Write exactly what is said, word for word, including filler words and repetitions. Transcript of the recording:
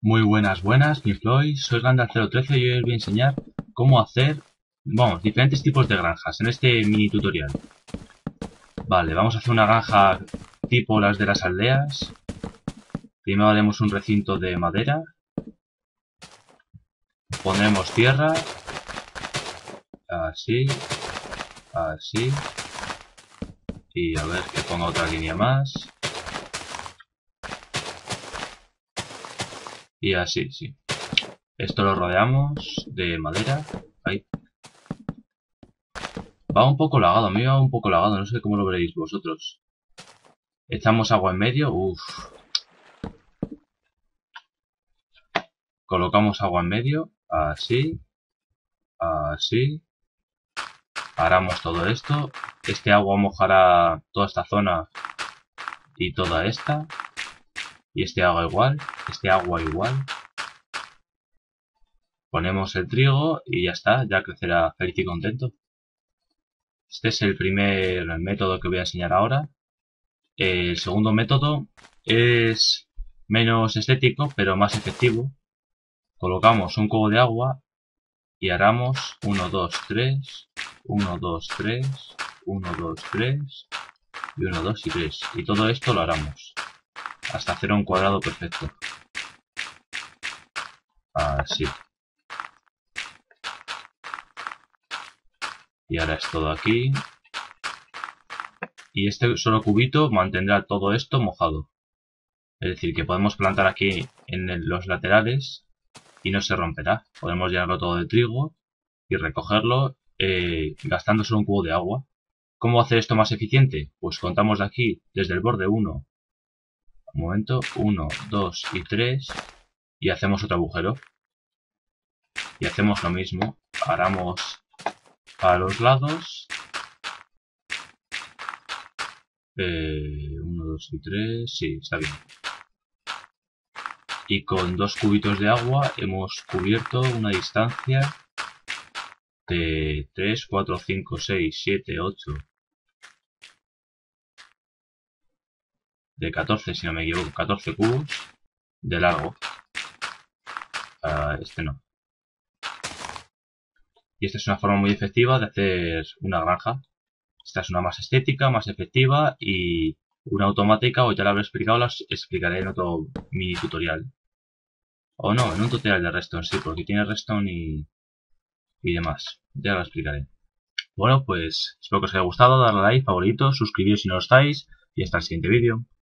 Muy buenas, buenas, mi Floy, soy Grandalf cero trece y hoy os voy a enseñar cómo hacer, vamos, diferentes tipos de granjas en este mini tutorial. Vale, vamos a hacer una granja tipo las de las aldeas. Primero haremos un recinto de madera. Pondremos tierra. Así. Así. Y a ver que ponga otra línea más. Y así, sí. Esto lo rodeamos de madera. Ahí. Va un poco lagado, a mí va un poco lagado, no sé cómo lo veréis vosotros. Echamos agua en medio, uff. Colocamos agua en medio, así. Así. Paramos todo esto. Este agua mojará toda esta zona y toda esta. Y este agua igual, este agua igual. Ponemos el trigo y ya está, ya crecerá feliz y contento. Este es el primer método que voy a enseñar ahora. El segundo método es menos estético, pero más efectivo. Colocamos un cubo de agua y haramos uno, dos, tres, uno, dos, tres, uno, dos, tres y uno, dos y tres. Y todo esto lo haramos hasta hacer un cuadrado perfecto. Así. Y ahora es todo aquí. Y este solo cubito mantendrá todo esto mojado. Es decir, que podemos plantar aquí en los laterales y no se romperá. Podemos llenarlo todo de trigo y recogerlo eh, gastando solo un cubo de agua. ¿Cómo hacer esto más eficiente? Pues contamos de aquí desde el borde uno. Un momento, uno, dos y tres. Y hacemos otro agujero. Y hacemos lo mismo. Paramos a los lados. Eh, uno, dos y tres. Sí, está bien. Y con dos cubitos de agua hemos cubierto una distancia de tres, cuatro, cinco, seis, siete, ocho. De catorce, si no me equivoco, catorce cubos de largo. Uh, este no. Y esta es una forma muy efectiva de hacer una granja. Esta es una más estética, más efectiva y una automática, o ya la habré explicado, las explicaré en otro mini tutorial. O no, en un tutorial de Redstone, sí, porque tiene Redstone y, y demás. Ya lo explicaré. Bueno, pues espero que os haya gustado, darle a like, favoritos, suscribiros si no lo estáis y hasta el siguiente vídeo.